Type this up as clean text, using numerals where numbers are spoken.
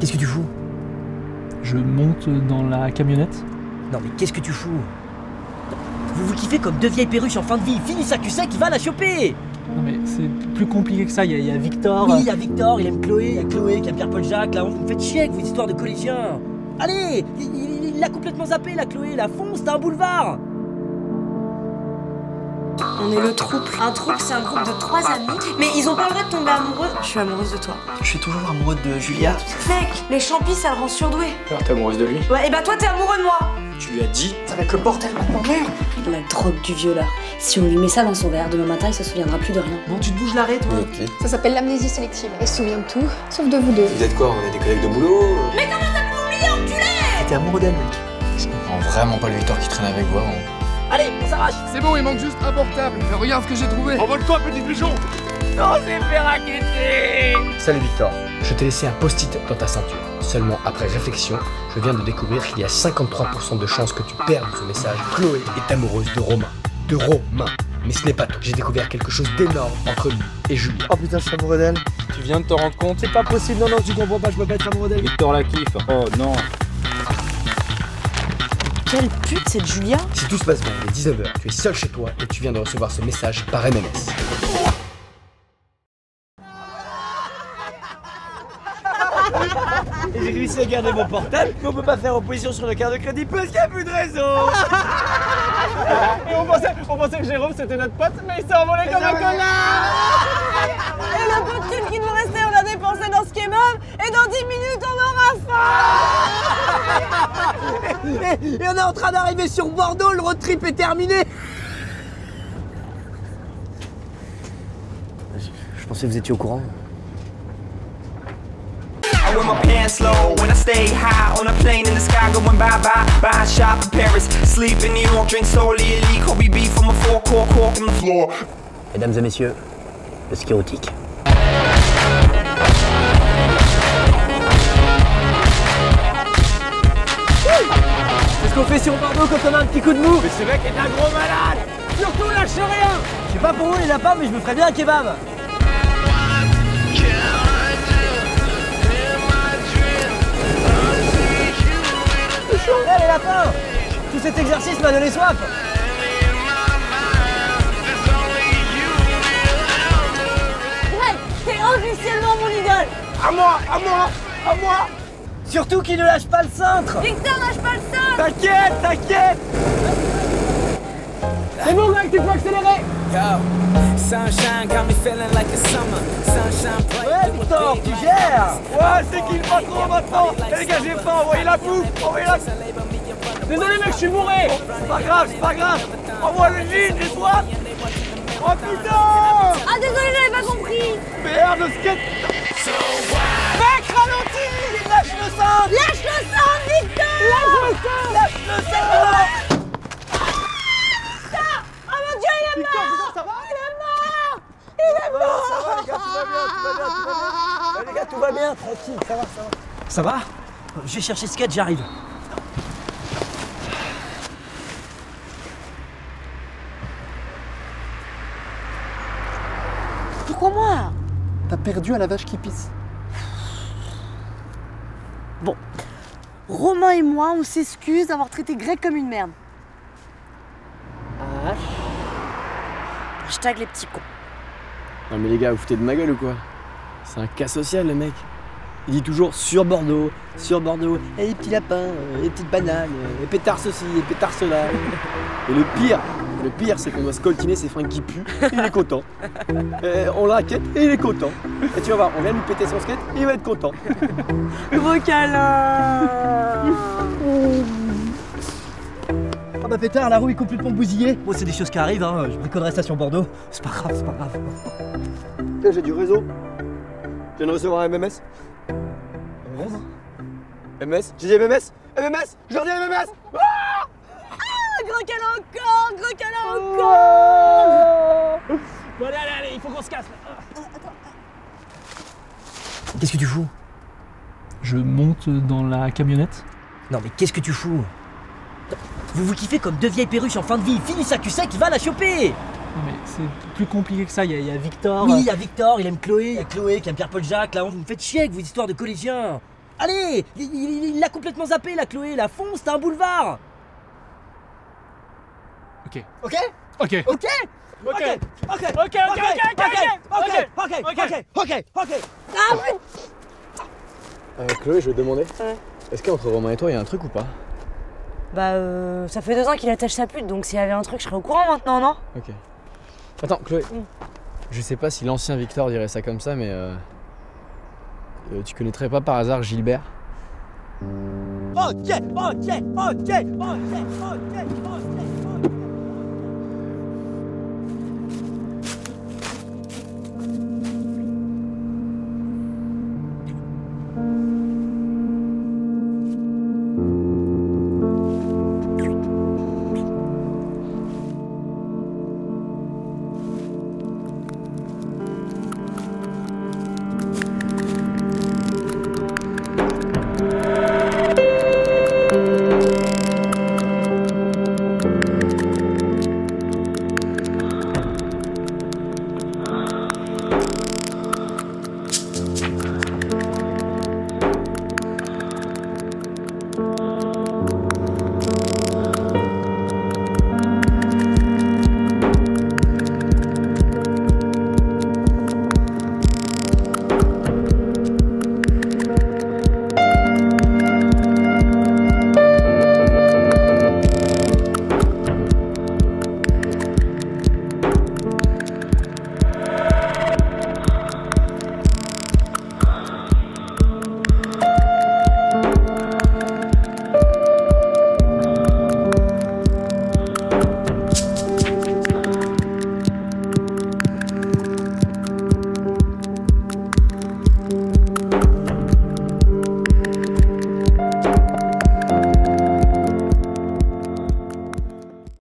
Qu'est-ce que tu fous? Je monte dans la camionnette. Non mais qu'est-ce que tu fous? Vous vous kiffez comme deux vieilles perruches en fin de vie. Finis sa cul sec, il va la choper. Non mais c'est plus compliqué que ça, il y a Victor. Oui, il y a Victor, il aime Chloé, il y a Chloé qui aime Pierre-Paul-Jacques. Là, vous me faites chier avec vos histoires de collégiens. Allez, il l'a complètement zappé, la Chloé, la fonce, t'as un boulevard. On est le troupe. Un troupe, c'est un groupe de 3 amis, mais ils ont pas le droit de tomber amoureux. Je suis amoureuse de toi. Je suis toujours amoureuse de Julia. Mec, les champis, ça le rend surdoué. Alors t'es amoureuse de lui? Ouais, et bah toi t'es amoureux de moi. Tu lui as dit? Ça va être le bordel maintenant, merde. La drogue du violeur. Si on lui met ça dans son verre, demain matin, il se souviendra plus de rien. Non, tu te bouges l'arrêt, toi. Okay. Ça s'appelle l'amnésie sélective. Elle se souvient de tout, sauf de vous deux. Vous êtes quoi? On est des collègues de boulot. Mais comment t'as pu oublier, enculé? T'es amoureux d'elle, mec. Je comprends vraiment pas le Victor qui traîne avec vous avant. Allez, on s'arrache! C'est bon, il manque juste un portable. Mais regarde ce que j'ai trouvé. Envole toi, petit pigeon! Non, c'est fait raqueter! Salut Victor, je t'ai laissé un post-it dans ta ceinture. Seulement après réflexion, je viens de découvrir qu'il y a 53% de chances que tu perdes ce message. Chloé est amoureuse de Romain. De Romain. Mais ce n'est pas tout. J'ai découvert quelque chose d'énorme entre lui et Julia. Oh putain, je suis amoureux d'elle. Tu viens de te rendre compte? C'est pas possible, non, non, tu comprends pas, je peux pas être amoureux d'elle. Victor la kiffe. Oh non. Quelle pute cette Julia! Si tout se passe bien, il est 19h, tu es seul chez toi et tu viens de recevoir ce message par MMS. J'ai réussi à garder mon portable, mais on peut pas faire opposition sur nos cartes de crédit parce qu'il n'y a plus de réseau! Et on pensait que Jérôme c'était notre pote, mais il s'est envolé comme un connard! Et le peu de thunes qui nous restait, on l'a dépensé dans ce qui est meuble, et dans 10 minutes on aura faim! Et on est en train d'arriver sur Bordeaux, le road trip est terminé. Je pensais que vous étiez au courant. Mesdames et messieurs, le ski nautique. On fait sur Bordeaux quand on a un petit coup de mou. Mais ce mec est un gros malade. Surtout lâche rien. Je sais pas pour vous les lapins, mais je me ferais bien un kebab. Hey, les lapins, tout cet exercice m'a donné soif. Greg, t'es officiellement mon idole. À moi, à moi, à moi. Surtout qu'il ne lâche pas le cintre! Victor, lâche pas le cintre! T'inquiète, t'inquiète! C'est bon, mec, tu peux accélérer! Ouais, Victor, tu gères! Ouais, c'est qu'il va trop maintenant! Les gars, j'ai faim, envoyez la bouffe! Envoyez la... Désolé, mec, je suis bourré! C'est pas grave, c'est pas grave! Envoie le jean, les doigts! Oh putain! Ah, désolé, j'avais pas compris! Merde, le skate! Mec, ralentis! Lâche le sang! Lâche le sang, Victor! Lâche le sang! Putain! Oh mon Dieu, il est mort! Victor, ça va? Il est mort! Il est mort! Ça va, les gars, tout va bien, tout va bien, tout va bien. Les gars, tout va bien, tranquille, ça va, ça va. Ça va? Je vais chercher ce skate, j'arrive. Pourquoi moi? T'as perdu à la vache qui pisse. Bon, Romain et moi, on s'excuse d'avoir traité Greg comme une merde. Ah. Hashtag les petits cons. Non mais les gars, vous foutez de ma gueule ou quoi? C'est un cas social le mec. Il dit toujours sur Bordeaux, et les petits lapins, et les petites bananes, et pétard ceci, et pétard cela. Et le pire c'est qu'on doit se coltiner ses fringues qui puent, et il est content. Et on la raquette, et il est content. Et tu vas voir, on vient lui péter son skate, et il va être content. Gros câlin. Ah bah pétard, la roue est complètement bousillée. Bon, c'est des choses qui arrivent, hein. Je bricolerai ça sur Bordeaux. C'est pas grave, c'est pas grave. Là, j'ai du réseau. Je viens de recevoir un MMS. MMS? J'ai dit MMS? MMS? Je leur dis MMS! Ah, gros câlin encore! Gros câlin encore! Bon, allez, allez, allez, il faut qu'on se casse là. Attends. Qu'est-ce que tu fous? Je monte dans la camionnette. Non, mais qu'est-ce que tu fous? Vous vous kiffez comme deux vieilles perruches en fin de vie. Finis sa cul sec, il va la choper! Non mais c'est plus compliqué que ça, il y a Victor. Oui, il y a Victor, il aime Chloé, il y a Chloé qui aime Pierre-Paul-Jacques. Là, vous me faites chier avec vos histoires de collégiens. Allez, il l'a complètement zappé, la Chloé, la fonce, t'as un boulevard. Ok. Ok. Ok. Ok. Ok. Ok. Ok. Ok. Ok. Ok. Ok. Ok. Ok. Ah ouais. Chloé, je vais te demander. Ouais. Est-ce qu'entre Romain et toi, il y a un truc ou pas? Bah, ça fait 2 ans qu'il attache sa pute, donc s'il y avait un truc, je serais au courant maintenant, non? Ok. Attends, Chloé. Je sais pas si l'ancien Victor dirait ça comme ça, mais tu connaîtrais pas par hasard Gilbert? Ok, ok, ok, ok, ok.